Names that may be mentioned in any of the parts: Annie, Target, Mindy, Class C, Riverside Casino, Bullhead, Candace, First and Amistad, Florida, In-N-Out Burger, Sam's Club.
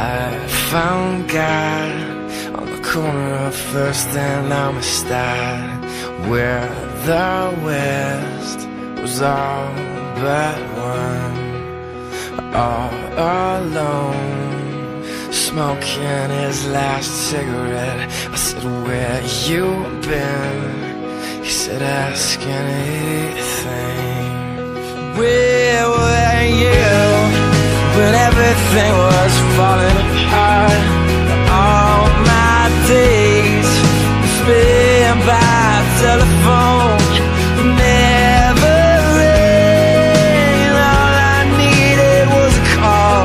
I found God on the corner of First and Amistad, where the West was all but one. All alone, smoking his last cigarette, I said, "Where you been?" He said, "Ask anything." Where were you when everything was falling apart? All my days spent by telephone, never rain. All I needed was a call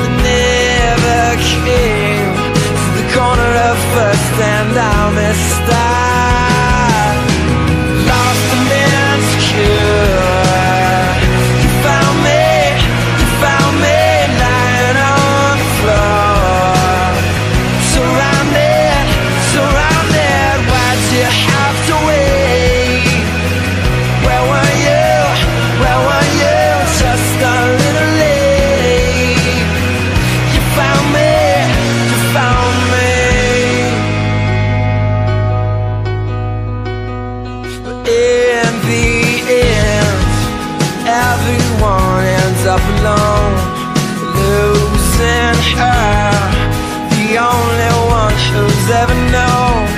that never came. To the corner of First and Amistad, lost and insecure. Everyone ends up alone, losing her, the only one who's ever known.